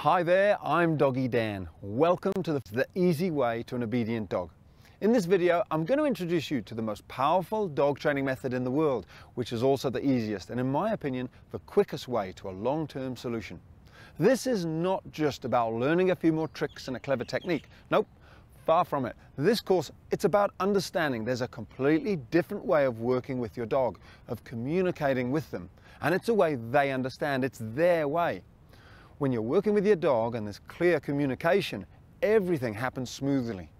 Hi there, I'm Doggy Dan. Welcome to the Easy Way to an Obedient Dog. In this video, I'm going to introduce you to the most powerful dog training method in the world, which is also the easiest and, in my opinion, the quickest way to a long-term solution. This is not just about learning a few more tricks and a clever technique. Nope, far from it. This course, it's about understanding there's a completely different way of working with your dog, of communicating with them, and it's a way they understand. It's their way. When you're working with your dog and there's clear communication, everything happens smoothly.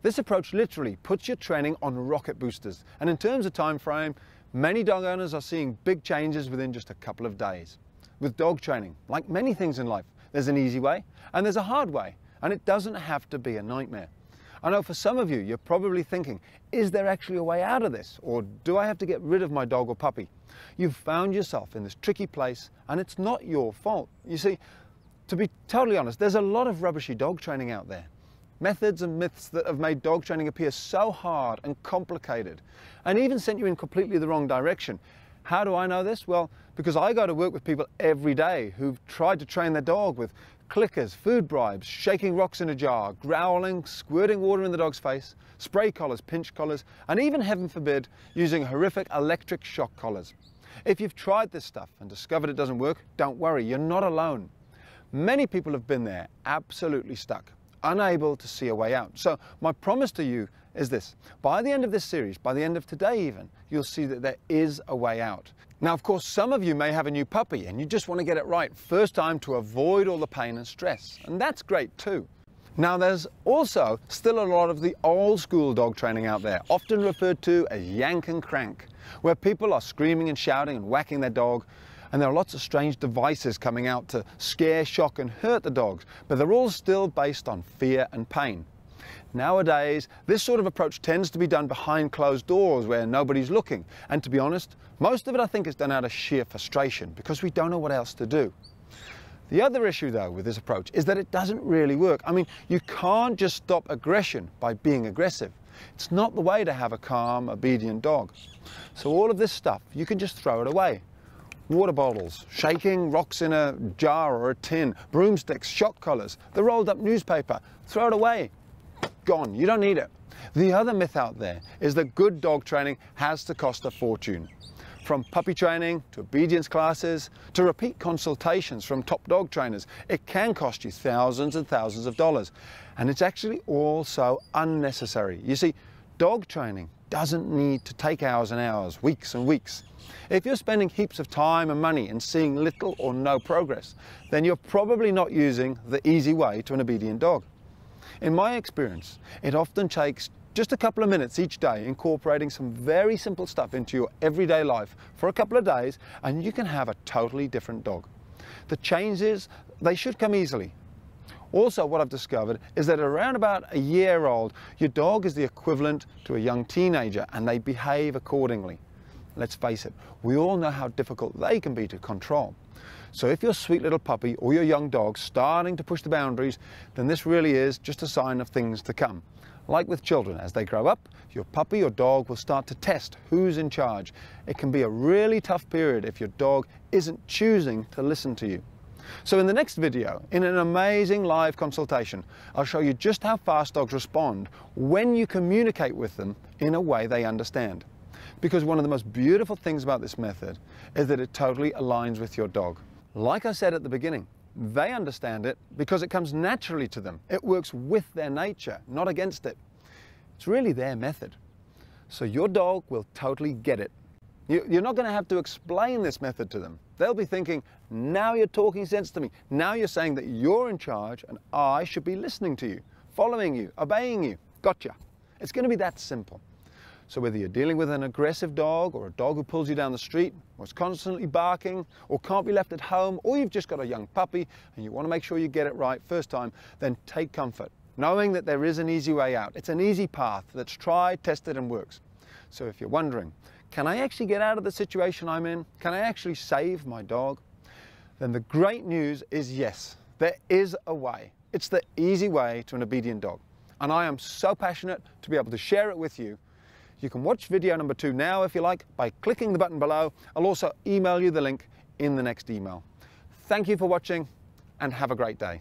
This approach literally puts your training on rocket boosters, and in terms of time frame, many dog owners are seeing big changes within just a couple of days. With dog training, like many things in life, there's an easy way and there's a hard way, and it doesn't have to be a nightmare. I know for some of you, you're probably thinking, is there actually a way out of this? Or do I have to get rid of my dog or puppy? You've found yourself in this tricky place, and it's not your fault. You see, to be totally honest, there's a lot of rubbishy dog training out there. Methods and myths that have made dog training appear so hard and complicated, and even sent you in completely the wrong direction. How do I know this? Well, because I go to work with people every day who've tried to train their dog with clickers, food bribes, shaking rocks in a jar, growling, squirting water in the dog's face, spray collars, pinch collars, and even, heaven forbid, using horrific electric shock collars. If you've tried this stuff and discovered it doesn't work, don't worry, you're not alone. Many people have been there, absolutely stuck, unable to see a way out. So my promise to you is this: by the end of this series, by the end of today even, you'll see that there is a way out. Now, of course, some of you may have a new puppy and you just want to get it right first time to avoid all the pain and stress, and that's great too. Now, there's also still a lot of the old school dog training out there, often referred to as yank and crank, where people are screaming and shouting and whacking their dog, and there are lots of strange devices coming out to scare, shock and hurt the dogs, but they're all still based on fear and pain. Nowadays, this sort of approach tends to be done behind closed doors where nobody's looking, and to be honest, most of it I think is done out of sheer frustration because we don't know what else to do. The other issue though with this approach is that it doesn't really work. I mean, you can't just stop aggression by being aggressive. It's not the way to have a calm, obedient dog. So all of this stuff, you can just throw it away. Water bottles, shaking rocks in a jar or a tin, broomsticks, shock collars, the rolled up newspaper, throw it away. Gone. You don't need it. The other myth out there is that good dog training has to cost a fortune. From puppy training to obedience classes to repeat consultations from top dog trainers, it can cost you thousands and thousands of dollars, and it's actually all so unnecessary. You see, dog training doesn't need to take hours and hours, weeks and weeks. If you're spending heaps of time and money and seeing little or no progress, then you're probably not using the easy way to an obedient dog. In my experience, it often takes just a couple of minutes each day, incorporating some very simple stuff into your everyday life for a couple of days, and you can have a totally different dog. The changes, they should come easily. Also, what I've discovered is that around about a year old, your dog is the equivalent to a young teenager, and they behave accordingly. Let's face it, we all know how difficult they can be to control. So if your sweet little puppy or your young dog's starting to push the boundaries, then this really is just a sign of things to come. Like with children, as they grow up, your puppy or dog will start to test who's in charge. It can be a really tough period if your dog isn't choosing to listen to you. So in the next video, in an amazing live consultation, I'll show you just how fast dogs respond when you communicate with them in a way they understand. Because one of the most beautiful things about this method is that it totally aligns with your dog. Like I said at the beginning, they understand it because it comes naturally to them. It works with their nature, not against it. It's really their method. So your dog will totally get it. You're not going to have to explain this method to them. They'll be thinking, now you're talking sense to me. Now you're saying that you're in charge and I should be listening to you, following you, obeying you. Gotcha. It's going to be that simple. So whether you're dealing with an aggressive dog or a dog who pulls you down the street or is constantly barking or can't be left at home, or you've just got a young puppy and you want to make sure you get it right first time, then take comfort knowing that there is an easy way out. It's an easy path that's tried, tested and works. So if you're wondering, can I actually get out of the situation I'm in? Can I actually save my dog? Then the great news is yes, there is a way. It's the easy way to an obedient dog. And I am so passionate to be able to share it with you. You can watch video number 2 now if you like by clicking the button below. I'll also email you the link in the next email. Thank you for watching. and have a great day.